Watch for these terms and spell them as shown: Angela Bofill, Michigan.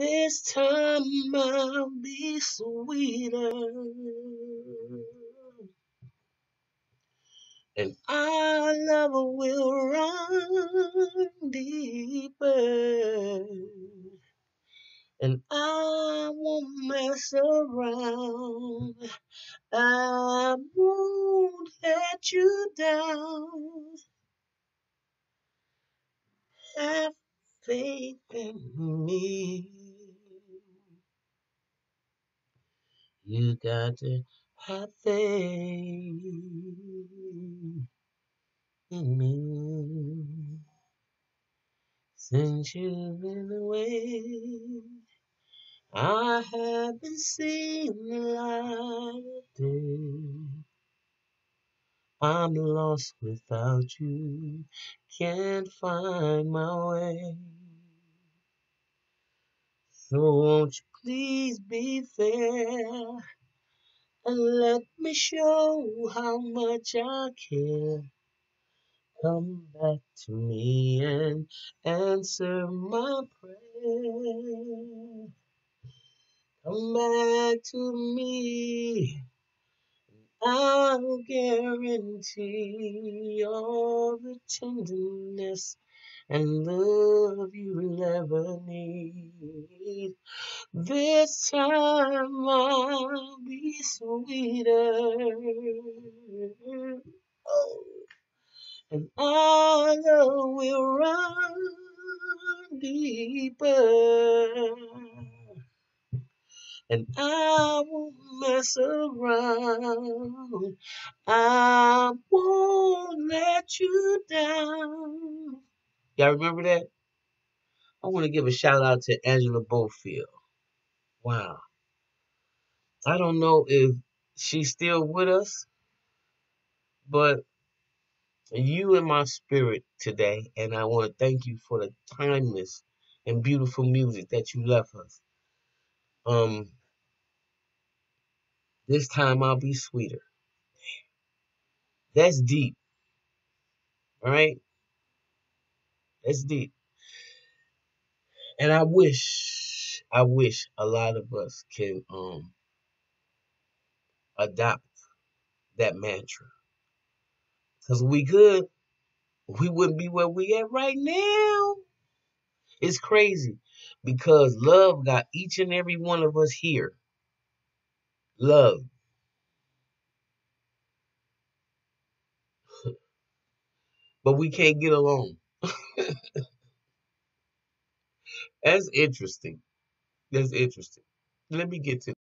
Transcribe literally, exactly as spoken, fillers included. This time I'll be sweeter, and our love will run deeper, and I won't mess around. I won't let you down. Have faith in me. You got to have faith in me. Since you've been away, I haven't seen the light of day. I'm lost without you, can't find my way. So won't you please be fair, and let me show how much I care. Come back to me and answer my prayer. Come back to me, I'll guarantee all the tenderness and love you'll ever need. This time I'll be sweeter, oh, and our love will run deeper, and I won't mess around. I won't let you down. Y'all remember that? I want to give a shout out to Angela Bofill. Wow. I don't know if she's still with us, but you in my spirit today, and I want to thank you for the timeless and beautiful music that you left us. Um. This time I'll be sweeter. That's deep. All right? That's deep. And I wish, I wish a lot of us can um adopt that mantra. Because we could, we wouldn't be where we at right now. It's crazy because love got each and every one of us here. Love. But we can't get along. That's interesting. That's interesting. Let me get to